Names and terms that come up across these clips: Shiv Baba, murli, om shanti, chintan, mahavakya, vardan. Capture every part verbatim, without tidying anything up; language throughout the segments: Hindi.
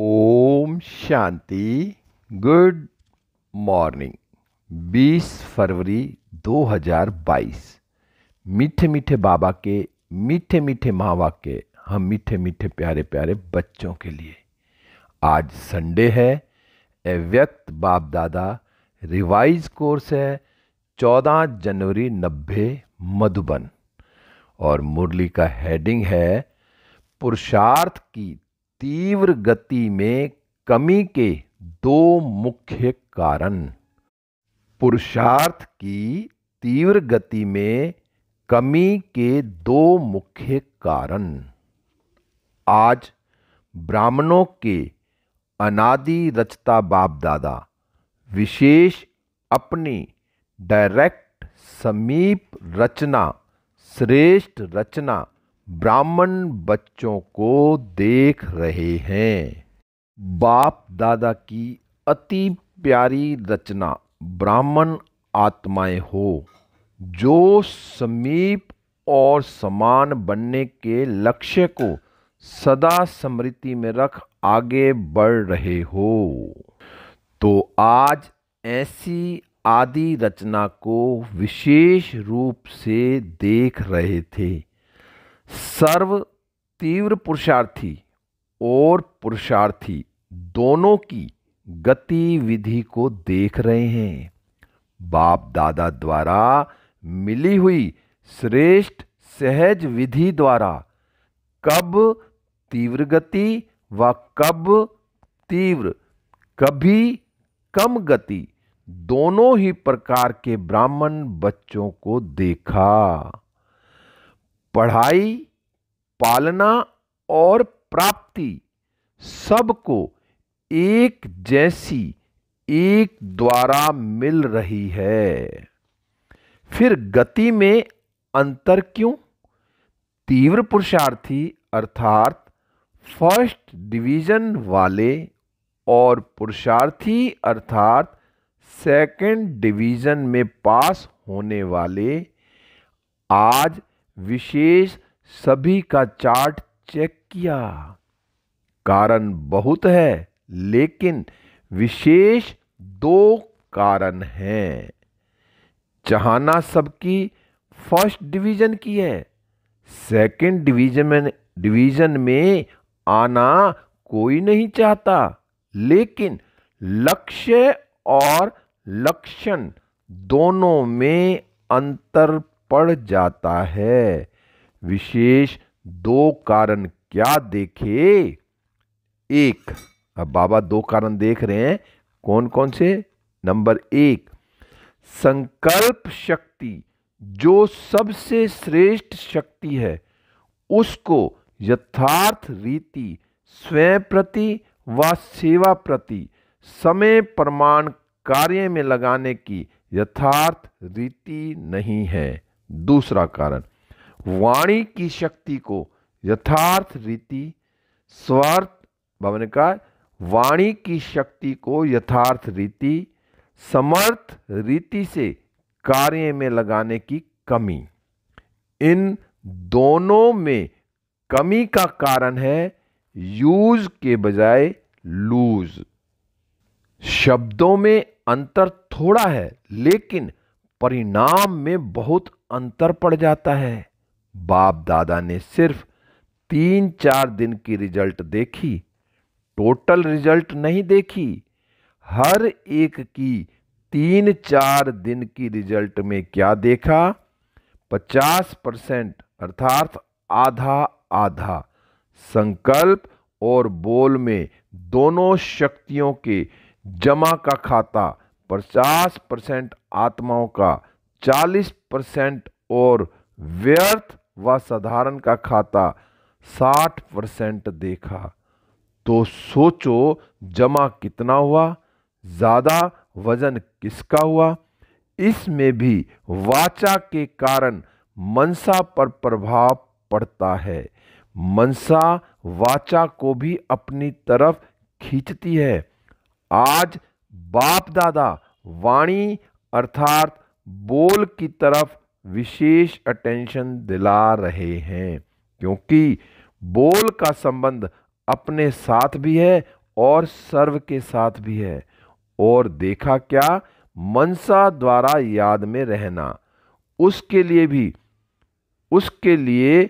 ओम शांति। Good morning. बीस फरवरी दो हज़ार बाईस। मीठे मीठे बाबा के मीठे मीठे माँ बाप के हम मीठे मीठे प्यारे प्यारे बच्चों के लिए आज संडे है। अव्यक्त बाप दादा रिवाइज कोर्स है चौदह जनवरी नब्बे मधुबन, और मुरली का हेडिंग है पुरुषार्थ की तीव्र गति में कमी के दो मुख्य कारण। पुरुषार्थ की तीव्र गति में कमी के दो मुख्य कारण। आज ब्राह्मणों के अनादि रचता बाप दादा विशेष अपनी डायरेक्ट समीप रचना श्रेष्ठ रचना ब्राह्मण बच्चों को देख रहे हैं। बाप दादा की अति प्यारी रचना ब्राह्मण आत्माएं हो जो समीप और समान बनने के लक्ष्य को सदा स्मृति में रख आगे बढ़ रहे हो, तो आज ऐसी आदि रचना को विशेष रूप से देख रहे थे। सर्व तीव्र पुरुषार्थी और पुरुषार्थी दोनों की गतिविधि को देख रहे हैं। बाप दादा द्वारा मिली हुई श्रेष्ठ सहज विधि द्वारा कब तीव्र गति व कब तीव्र, कभी कम गति, दोनों ही प्रकार के ब्राह्मण बच्चों को देखा। पढ़ाई, पालना और प्राप्ति सबको एक जैसी एक द्वारा मिल रही है। फिर गति में अंतर क्यों? तीव्र पुरुषार्थी अर्थात फर्स्ट डिवीजन वाले और पुरुषार्थी अर्थात सेकंड डिवीजन में पास होने वाले आज विशेष सभी का चार्ट चेक किया। कारण बहुत है, लेकिन विशेष दो कारण हैं। चाहना सबकी फर्स्ट डिवीजन की है, सेकंड डिवीजन में डिवीजन में आना कोई नहीं चाहता, लेकिन लक्ष्य और लक्षण दोनों में अंतर पड़ जाता है। विशेष दो कारण क्या देखे? एक, अब बाबा दो कारण देख रहे हैं, कौन कौन से? नंबर एक, संकल्प शक्ति जो सबसे श्रेष्ठ शक्ति है उसको यथार्थ रीति स्वयं प्रति व सेवा प्रति समय प्रमाण कार्य में लगाने की यथार्थ रीति नहीं है। दूसरा कारण, वाणी की शक्ति को यथार्थ रीति स्वार्थ भवन का वाणी की शक्ति को यथार्थ रीति समर्थ रीति से कार्य में लगाने की कमी। इन दोनों में कमी का कारण है यूज के बजाय लूज। शब्दों में अंतर थोड़ा है, लेकिन परिणाम में बहुत अंतर पड़ जाता है। बाप दादा ने सिर्फ तीन चार दिन की रिजल्ट देखी, टोटल रिजल्ट नहीं देखी। हर एक की तीन चार दिन की रिजल्ट में क्या देखा? पचास परसेंट अर्थात आधा आधा संकल्प और बोल में दोनों शक्तियों के जमा का खाता, पचास परसेंट आत्माओं का, चालीस परसेंट और व्यर्थ व साधारण का खाता साठ परसेंट देखा। तो सोचो जमा कितना हुआ, ज़्यादा वजन किसका हुआ? इसमें भी वाचा के कारण मनसा पर प्रभाव पड़ता है। मनसा वाचा को भी अपनी तरफ खींचती है। आज बाप दादा वाणी अर्थात बोल की तरफ विशेष अटेंशन दिला रहे हैं, क्योंकि बोल का संबंध अपने साथ भी है और सर्व के साथ भी है। और देखा क्या, मनसा द्वारा याद में रहना, उसके लिए भी उसके लिए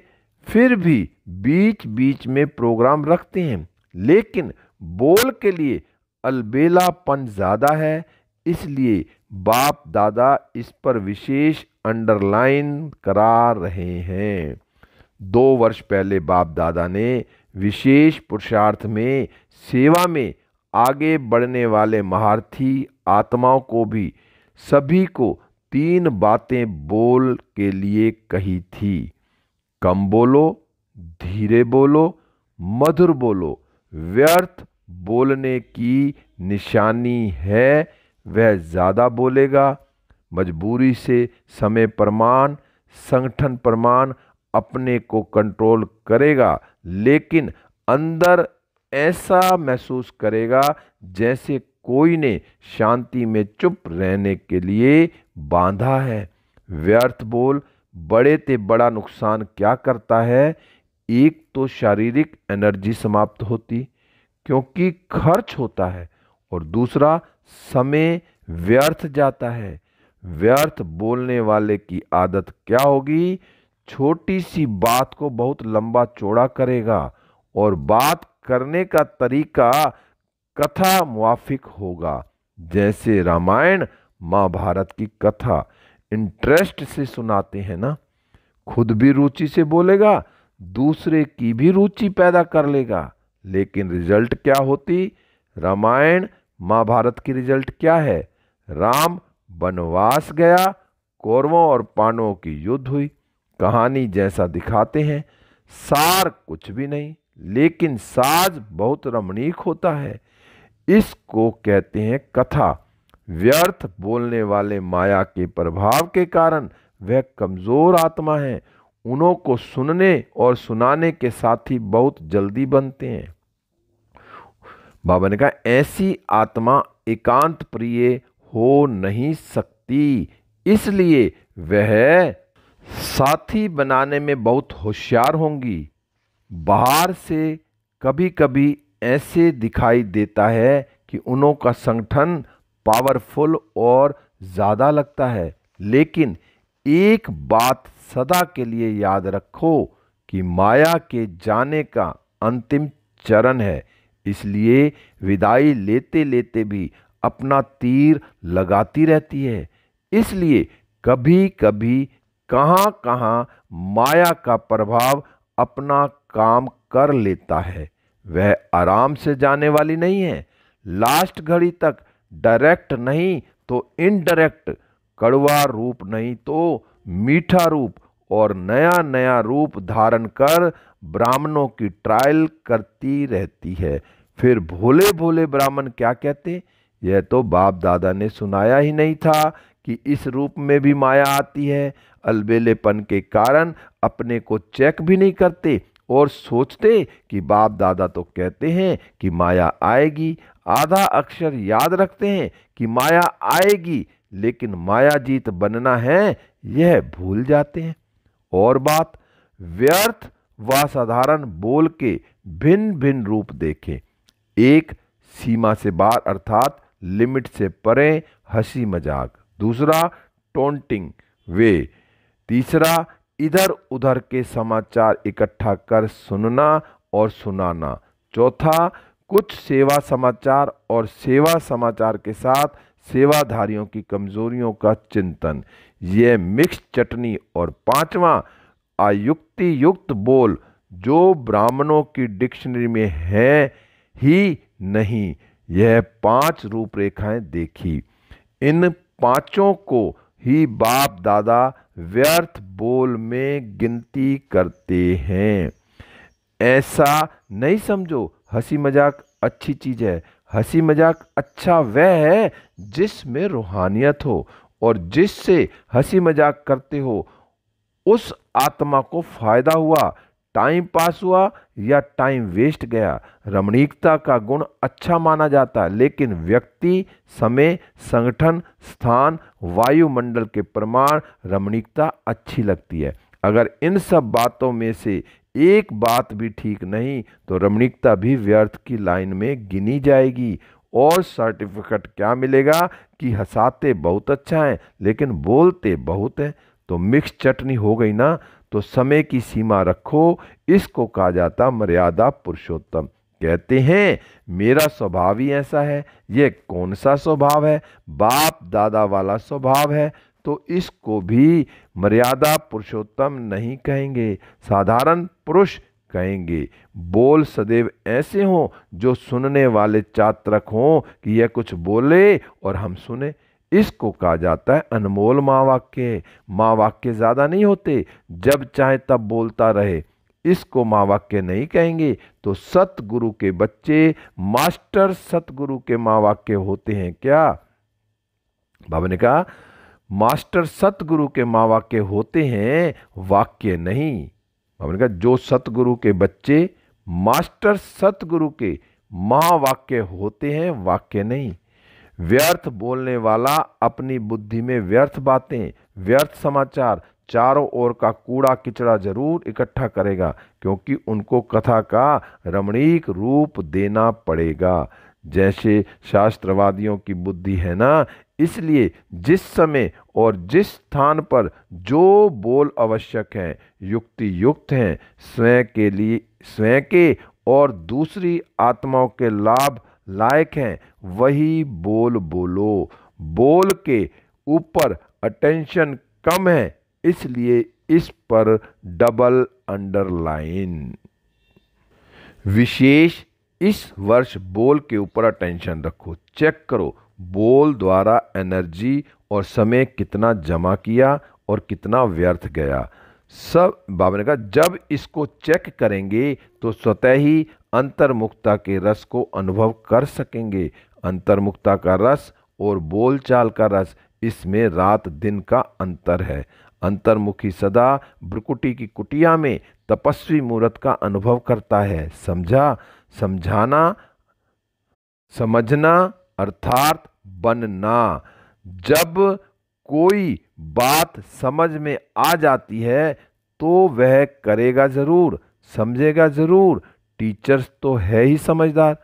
फिर भी बीच बीच में प्रोग्राम रखते हैं, लेकिन बोल के लिए अलबेलापन ज़्यादा है, इसलिए बाप दादा इस पर विशेष अंडरलाइन करा रहे हैं। दो वर्ष पहले बाप दादा ने विशेष पुरुषार्थ में सेवा में आगे बढ़ने वाले महारथी आत्माओं को भी सभी को तीन बातें बोल के लिए कही थी। कम बोलो, धीरे बोलो, मधुर बोलो। व्यर्थ बोलने की निशानी है वह ज़्यादा बोलेगा। मजबूरी से समय प्रमाण, संगठन प्रमाण अपने को कंट्रोल करेगा, लेकिन अंदर ऐसा महसूस करेगा जैसे कोई ने शांति में चुप रहने के लिए बांधा है। व्यर्थ बोल बड़े ते बड़ा नुकसान क्या करता है? एक तो शारीरिक एनर्जी समाप्त होती, क्योंकि खर्च होता है, और दूसरा समय व्यर्थ जाता है। व्यर्थ बोलने वाले की आदत क्या होगी? छोटी सी बात को बहुत लंबा चौड़ा करेगा, और बात करने का तरीका कथा मुआफिक होगा, जैसे रामायण महाभारत की कथा इंटरेस्ट से सुनाते हैं ना। खुद भी रुचि से बोलेगा, दूसरे की भी रुचि पैदा कर लेगा, लेकिन रिजल्ट क्या होती? रामायण महाभारत की रिजल्ट क्या है? राम वनवास गया, कौरवों और पांडवों की युद्ध हुई, कहानी जैसा दिखाते हैं, सार कुछ भी नहीं, लेकिन साज बहुत रमणीक होता है। इसको कहते हैं कथा। व्यर्थ बोलने वाले माया के प्रभाव के कारण वह कमज़ोर आत्मा हैं, उन्हों को सुनने और सुनाने के साथ ही बहुत जल्दी बनते हैं। बाबा ने कहा ऐसी आत्मा एकांत प्रिय हो नहीं सकती, इसलिए वह साथी बनाने में बहुत होशियार होंगी। बाहर से कभी कभी ऐसे दिखाई देता है कि उनों का संगठन पावरफुल और ज़्यादा लगता है, लेकिन एक बात सदा के लिए याद रखो कि माया के जाने का अंतिम चरण है, इसलिए विदाई लेते लेते भी अपना तीर लगाती रहती है। इसलिए कभी कभी कहाँ कहाँ माया का प्रभाव अपना काम कर लेता है। वह आराम से जाने वाली नहीं है, लास्ट घड़ी तक डायरेक्ट नहीं तो इनडायरेक्ट, कड़वा रूप नहीं तो मीठा रूप और नया नया रूप धारण कर ब्राह्मणों की ट्रायल करती रहती है। फिर भोले भोले ब्राह्मण क्या कहते, यह तो बाप दादा ने सुनाया ही नहीं था कि इस रूप में भी माया आती है। अलबेलेपन के कारण अपने को चेक भी नहीं करते और सोचते कि बाप दादा तो कहते हैं कि माया आएगी, आधा अक्षर याद रखते हैं कि माया आएगी, लेकिन मायाजीत बनना है यह भूल जाते हैं। और बात, व्यर्थ व साधारण बोल के भिन्न भिन्न रूप देखें। एक, सीमा से बाहर अर्थात लिमिट से परे हंसी मजाक। दूसरा, टोंटिंग वे। तीसरा, इधर उधर के समाचार इकट्ठा कर सुनना और सुनाना। चौथा, कुछ सेवा समाचार और सेवा समाचार के साथ सेवाधारियों की कमजोरियों का चिंतन, यह मिक्स चटनी। और पांचवा, आयुक्ति युक्त बोल, जो ब्राह्मणों की डिक्शनरी में है ही नहीं। यह पांच रूपरेखाएं देखी। इन पांचों को ही बाप दादा व्यर्थ बोल में गिनती करते हैं। ऐसा नहीं समझो हंसी मजाक अच्छी चीज़ है। हंसी मजाक अच्छा वह है जिसमें रूहानियत हो, और जिससे हंसी मजाक करते हो उस आत्मा को फायदा हुआ, टाइम पास हुआ या टाइम वेस्ट गया। रमणीकता का गुण अच्छा माना जाता है, लेकिन व्यक्ति, समय, संगठन, स्थान, वायुमंडल के प्रमाण रमणीकता अच्छी लगती है। अगर इन सब बातों में से एक बात भी ठीक नहीं तो रमणीकता भी व्यर्थ की लाइन में गिनी जाएगी। और सर्टिफिकेट क्या मिलेगा कि हंसाते बहुत अच्छा है लेकिन बोलते बहुत है। तो मिक्स चटनी हो गई ना। तो समय की सीमा रखो, इसको कहा जाता मर्यादा पुरुषोत्तम। कहते हैं मेरा स्वभाव ही ऐसा है। ये कौन सा स्वभाव है? बाप दादा वाला स्वभाव है। तो इसको भी मर्यादा पुरुषोत्तम नहीं कहेंगे, साधारण पुरुष कहेंगे। बोल सदैव ऐसे हों जो सुनने वाले चात्रक हों कि यह कुछ बोले और हम सुने। इसको कहा जाता है अनमोल महावाक्य। महावाक्य ज़्यादा नहीं होते, जब चाहे तब बोलता रहे, इसको महावाक्य नहीं कहेंगे। तो सतगुरु के बच्चे, मास्टर सतगुरु के महावाक्य होते हैं क्या? बाबा ने कहा मास्टर सतगुरु के महावाक्य होते हैं, वाक्य नहीं। बाबा ने कहा जो सतगुरु के बच्चे मास्टर सतगुरु के महावाक्य होते हैं, वाक्य नहीं। व्यर्थ बोलने वाला अपनी बुद्धि में व्यर्थ बातें, व्यर्थ समाचार, चारों ओर का कूड़ा किचड़ा जरूर इकट्ठा करेगा, क्योंकि उनको कथा का रमणीक रूप देना पड़ेगा। जैसे शास्त्रवादियों की बुद्धि है ना, इसलिए जिस समय और जिस स्थान पर जो बोल आवश्यक हैं, युक्ति युक्त हैं, स्वयं के लिए, स्वयं के और दूसरी आत्माओं के लाभ लायक हैं, वही बोल बोलो। बोल के ऊपर अटेंशन कम है, इसलिए इस पर डबल अंडरलाइन। विशेष इस वर्ष बोल के ऊपर अटेंशन रखो। चेक करो बोल द्वारा एनर्जी और समय कितना जमा किया और कितना व्यर्थ गया। सब बाबा ने कहा जब इसको चेक करेंगे तो स्वतः ही अंतर्मुखता के रस को अनुभव कर सकेंगे। अंतर्मुखता का रस और बोलचाल का रस, इसमें रात दिन का अंतर है। अंतर्मुखी सदा ब्रुकुटी की कुटिया में तपस्वी मूरत का अनुभव करता है। समझा? समझाना, समझना अर्थात बनना। जब कोई बात समझ में आ जाती है तो वह करेगा ज़रूर, समझेगा ज़रूर। टीचर्स तो है ही समझदार,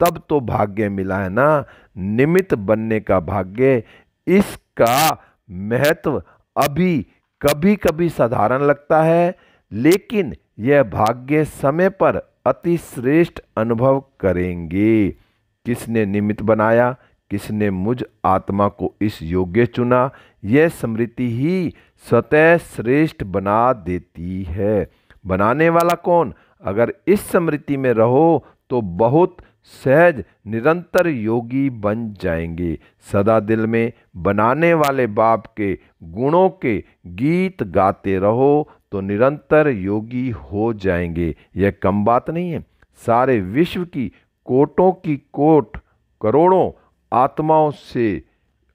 तब तो भाग्य मिला है ना, निमित्त बनने का भाग्य। इसका महत्व अभी कभी कभी साधारण लगता है, लेकिन यह भाग्य समय पर अति श्रेष्ठ अनुभव करेंगे। किसने निमित्त बनाया, किसने मुझ आत्मा को इस योग्य चुना, यह स्मृति ही स्वतः श्रेष्ठ बना देती है। बनाने वाला कौन? अगर इस स्मृति में रहो तो बहुत सहज निरंतर योगी बन जाएंगे। सदा दिल में बनाने वाले बाप के गुणों के गीत गाते रहो तो निरंतर योगी हो जाएंगे। यह कम बात नहीं है। सारे विश्व की कोटों की कोट, करोड़ों आत्माओं से,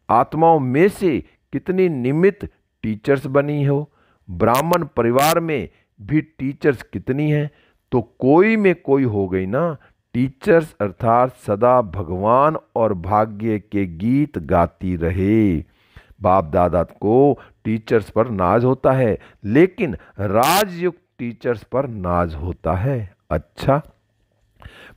आत्माओं में से कितनी निमित्त टीचर्स बनी हो। ब्राह्मण परिवार में भी टीचर्स कितनी हैं। तो कोई में कोई हो गई ना। टीचर्स अर्थात सदा भगवान और भाग्य के गीत गाती रहे। बाप दादा को टीचर्स पर नाज होता है, लेकिन राजयुक्त टीचर्स पर नाज होता है। अच्छा,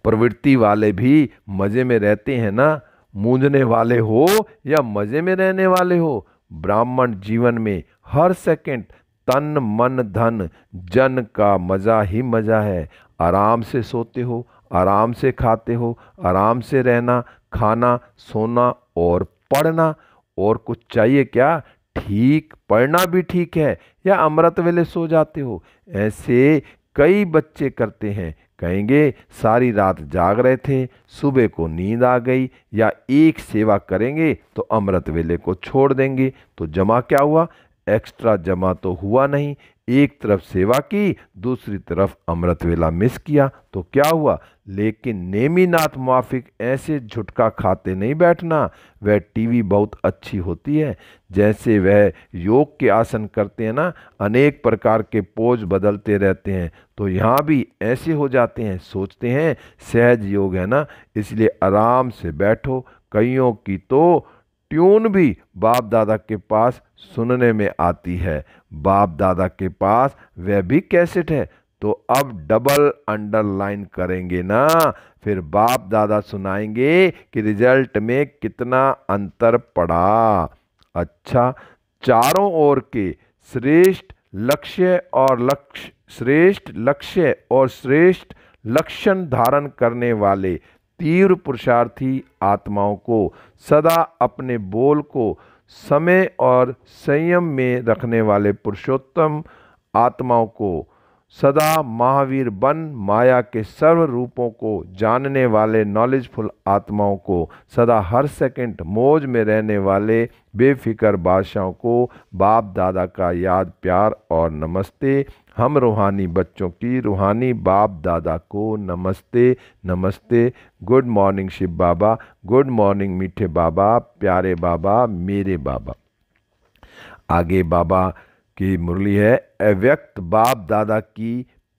प्रवृत्ति वाले भी मज़े में रहते हैं ना। मूंझने वाले हो या मज़े में रहने वाले हो, ब्राह्मण जीवन में हर सेकंड तन मन धन जन का मज़ा ही मज़ा है। आराम से सोते हो, आराम से खाते हो, आराम से रहना, खाना, सोना और पढ़ना। और कुछ चाहिए क्या? ठीक पढ़ना भी ठीक है या अमृत वेले सो जाते हो। ऐसे कई बच्चे करते हैं, कहेंगे सारी रात जाग रहे थे, सुबह को नींद आ गई, या एक सेवा करेंगे तो अमृत वेले को छोड़ देंगे। तो जमा क्या हुआ? एक्स्ट्रा जमा तो हुआ नहीं। एक तरफ सेवा की, दूसरी तरफ अमृत वेला मिस किया तो क्या हुआ? लेकिन नेमीनाथ मुआफिक ऐसे झुटका खाते नहीं बैठना। वह टीवी बहुत अच्छी होती है। जैसे वह योग के आसन करते हैं ना, अनेक प्रकार के पोज बदलते रहते हैं, तो यहाँ भी ऐसे हो जाते हैं। सोचते हैं सहज योग है ना, इसलिए आराम से बैठो। कईयों की तो ट्यून भी बाप दादा के पास सुनने में आती है। बाप दादा के पास वह भी कैसेट है, तो अब डबल अंडरलाइन करेंगे ना, फिर बाप दादा सुनाएंगे कि रिजल्ट में कितना अंतर पड़ा। अच्छा, चारों ओर के श्रेष्ठ लक्ष्य और लक्ष्य श्रेष्ठ लक्ष्य और श्रेष्ठ लक्षण धारण करने वाले तीव्र पुरुषार्थी आत्माओं को सदा अपने बोल को समय और संयम में रखने वाले पुरुषोत्तम आत्माओं को सदा महावीर बन माया के सर्व रूपों को जानने वाले नॉलेजफुल आत्माओं को सदा हर सेकंड मौज में रहने वाले बेफिक्र बादशाहों को बाप दादा का याद, प्यार और नमस्ते। हम रूहानी बच्चों की रूहानी बाप दादा को नमस्ते नमस्ते। Good morning Shiv Baba, good morning मीठे बाबा, प्यारे बाबा, मेरे बाबा। आगे बाबा की मुरली है, अव्यक्त बाप दादा की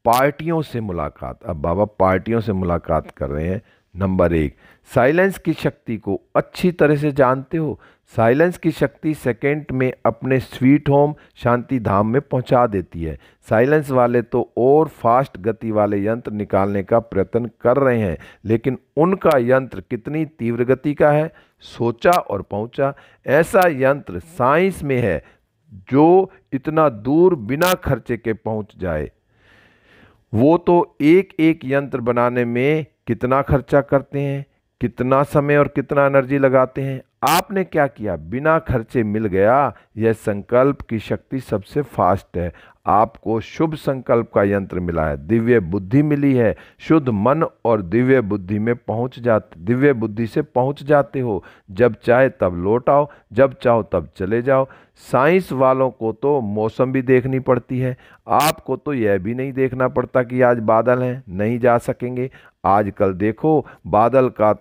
पार्टियों से मुलाकात। अब बाबा पार्टियों से मुलाकात कर रहे हैं। नंबर एक, साइलेंस की शक्ति को अच्छी तरह से जानते हो। साइलेंस की शक्ति सेकंड में अपने स्वीट होम शांति धाम में पहुंचा देती है। साइलेंस वाले तो और फास्ट गति वाले यंत्र निकालने का प्रयत्न कर रहे हैं, लेकिन उनका यंत्र कितनी तीव्र गति का है? सोचा और पहुंचा। ऐसा यंत्र साइंस में है जो इतना दूर बिना खर्चे के पहुंच जाए। वो तो एक एक यंत्र बनाने में कितना खर्चा करते हैं, कितना समय और कितना एनर्जी लगाते हैं। आपने क्या किया? बिना खर्चे मिल गया। यह संकल्प की शक्ति सबसे फास्ट है। आपको शुभ संकल्प का यंत्र मिला है, दिव्य बुद्धि मिली है। शुद्ध मन और दिव्य बुद्धि में पहुंच जाते दिव्य बुद्धि से पहुंच जाते हो। जब चाहे तब लौट आओ, जब चाहो तब चले जाओ। साइंस वालों को तो मौसम भी देखनी पड़ती है, आपको तो यह भी नहीं देखना पड़ता कि आज बादल हैं, नहीं जा सकेंगे। आजकल देखो, बादल का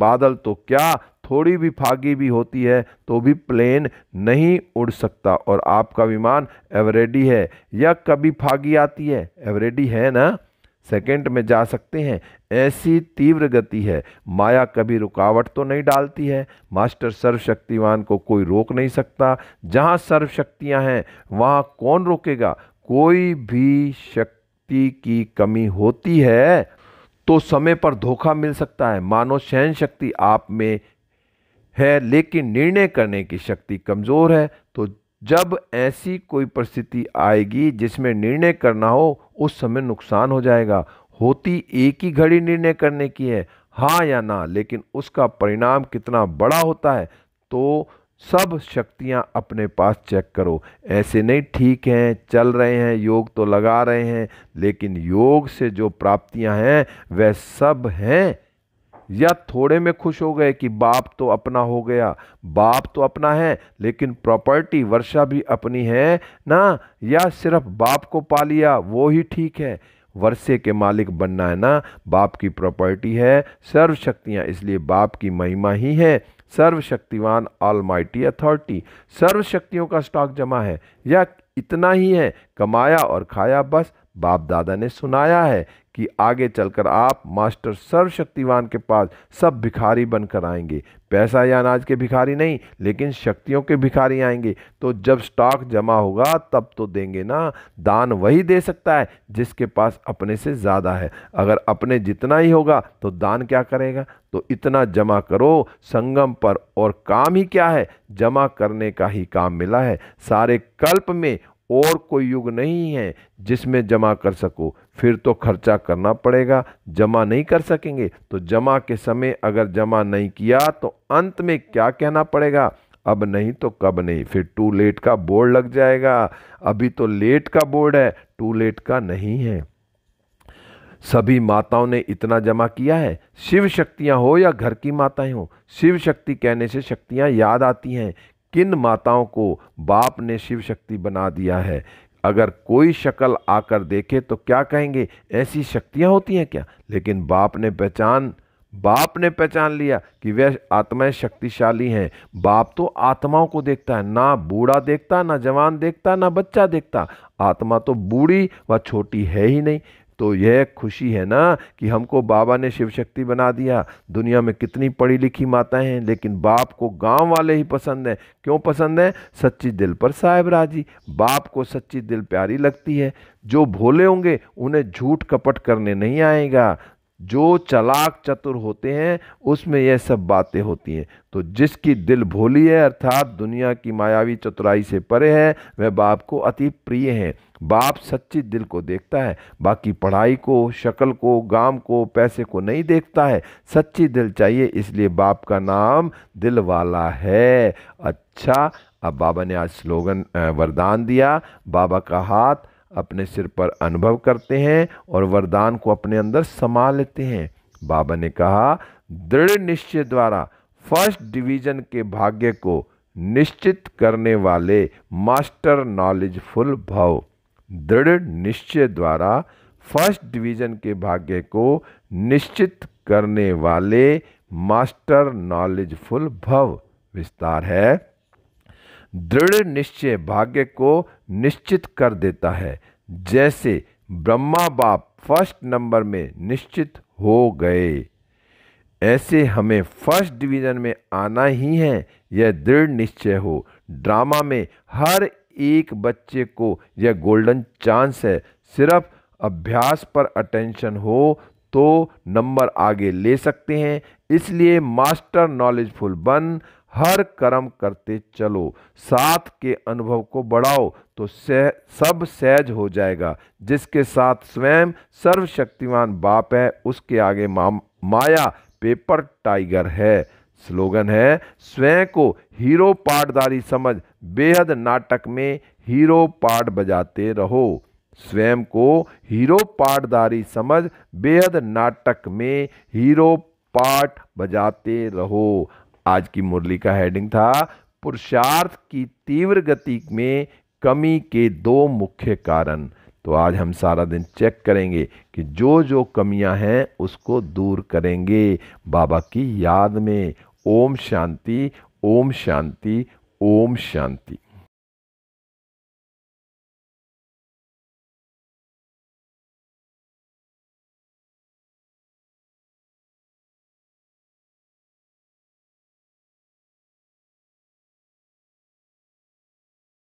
बादल तो क्या, थोड़ी भी फागी भी होती है तो भी प्लेन नहीं उड़ सकता, और आपका विमान एवरेडी है या कभी फागी आती है, एवरेडी है ना, सेकंड में जा सकते हैं। ऐसी तीव्र गति है। माया कभी रुकावट तो नहीं डालती है। मास्टर सर्वशक्तिवान को कोई रोक नहीं सकता। जहाँ सर्वशक्तियाँ हैं वहाँ कौन रोकेगा? कोई भी शक्ति की कमी होती है तो समय पर धोखा मिल सकता है। मानो सहन शक्ति आप में है, लेकिन निर्णय करने की शक्ति कमज़ोर है। तो जब ऐसी कोई परिस्थिति आएगी जिसमें निर्णय करना हो, उस समय नुकसान हो जाएगा। होती एक ही घड़ी निर्णय करने की है, हाँ या ना, लेकिन उसका परिणाम कितना बड़ा होता है। तो सब शक्तियां अपने पास चेक करो। ऐसे नहीं ठीक हैं, चल रहे हैं, योग तो लगा रहे हैं, लेकिन योग से जो प्राप्तियां हैं वह सब हैं, या थोड़े में खुश हो गए कि बाप तो अपना हो गया, बाप तो अपना है, लेकिन प्रॉपर्टी वर्षा भी अपनी है ना, या सिर्फ बाप को पा लिया वो ही ठीक है। वर्षे के मालिक बनना है ना। बाप की प्रॉपर्टी है, सर्व शक्तियाँ, इसलिए बाप की महिमा ही है। सर्वशक्तिवान ऑलमाइटी अथॉरिटी, सर्व शक्तियों का स्टॉक जमा है, या इतना ही है, कमाया और खाया, बस बाप दादा ने सुनाया है कि आगे चलकर आप मास्टर सर्वशक्तिवान के पास सब भिखारी बनकर आएंगे। पैसा या अनाज के भिखारी नहीं, लेकिन शक्तियों के भिखारी आएंगे। तो जब स्टॉक जमा होगा तब तो देंगे ना। दान वही दे सकता है जिसके पास अपने से ज़्यादा है। अगर अपने जितना ही होगा तो दान क्या करेगा? तो इतना जमा करो संगम पर। और काम ही क्या है? जमा करने का ही काम मिला है। सारे कल्प में और कोई युग नहीं है जिसमें जमा कर सको, फिर तो खर्चा करना पड़ेगा। जमा नहीं कर सकेंगे तो जमा के समय अगर जमा नहीं किया तो अंत में क्या कहना पड़ेगा? अब नहीं तो कब नहीं, फिर टू लेट का बोर्ड लग जाएगा। अभी तो लेट का बोर्ड है, टू लेट का नहीं है। सभी माताओं ने इतना जमा किया है, शिव शक्तियाँ हो या घर की माताएं हो। शिव शक्ति कहने से शक्तियाँ याद आती हैं। किन माताओं को बाप ने शिव शक्ति बना दिया है? अगर कोई शक्ल आकर देखे तो क्या कहेंगे? ऐसी शक्तियां होती हैं क्या? लेकिन बाप ने पहचान बाप ने पहचान लिया कि वह आत्माएं शक्तिशाली हैं। बाप तो आत्माओं को देखता है ना, बूढ़ा देखता, ना जवान देखता, ना बच्चा देखता। आत्मा तो बूढ़ी व छोटी है ही नहीं। तो यह खुशी है ना कि हमको बाबा ने शिव शक्ति बना दिया। दुनिया में कितनी पढ़ी लिखी माताएं हैं, लेकिन बाप को गांव वाले ही पसंद हैं। क्यों पसंद हैं? सच्ची दिल पर साहेब राजी। बाप को सच्ची दिल प्यारी लगती है। जो भोले होंगे उन्हें झूठ कपट करने नहीं आएगा। जो चालाक चतुर होते हैं उसमें यह सब बातें होती हैं। तो जिसकी दिल भोली है अर्थात दुनिया की मायावी चतुराई से परे है, वह बाप को अति प्रिय है। बाप सच्ची दिल को देखता है, बाकी पढ़ाई को, शक्ल को, गाम को, पैसे को नहीं देखता है। सच्ची दिल चाहिए, इसलिए बाप का नाम दिल वाला है। अच्छा, अब बाबा ने आज स्लोगन वरदान दिया। बाबा का हाथ अपने सिर पर अनुभव करते हैं और वरदान को अपने अंदर समा लेते हैं। बाबा ने कहा, दृढ़ निश्चय द्वारा फर्स्ट डिवीजन के भाग्य को निश्चित करने वाले मास्टर नॉलेजफुल भव। दृढ़ निश्चय द्वारा फर्स्ट डिवीजन के भाग्य को निश्चित करने वाले मास्टर नॉलेजफुल भव। विस्तार है, दृढ़ निश्चय भाग्य को निश्चित कर देता है। जैसे ब्रह्मा बाप फर्स्ट नंबर में निश्चित हो गए, ऐसे हमें फर्स्ट डिवीज़न में आना ही है, यह दृढ़ निश्चय हो। ड्रामा में हर एक बच्चे को यह गोल्डन चांस है। सिर्फ अभ्यास पर अटेंशन हो तो नंबर आगे ले सकते हैं। इसलिए मास्टर नॉलेजफुल बन हर कर्म करते चलो, साथ के अनुभव को बढ़ाओ तो सह, सब सहज हो जाएगा। जिसके साथ स्वयं सर्वशक्तिमान बाप है, उसके आगे मा, माया पेपर टाइगर है। स्लोगन है, स्वयं को हीरो पाटधारी समझ बेहद नाटक में हीरो पाट बजाते रहो। स्वयं को हीरो पाटधारी समझ बेहद नाटक में हीरो पाट बजाते रहो। आज की मुरली का हेडिंग था, पुरुषार्थ की तीव्र गति में कमी के दो मुख्य कारण। तो आज हम सारा दिन चेक करेंगे कि जो जो कमियां हैं उसको दूर करेंगे बाबा की याद में। ओम शांति, ओम शांति, ओम शांति।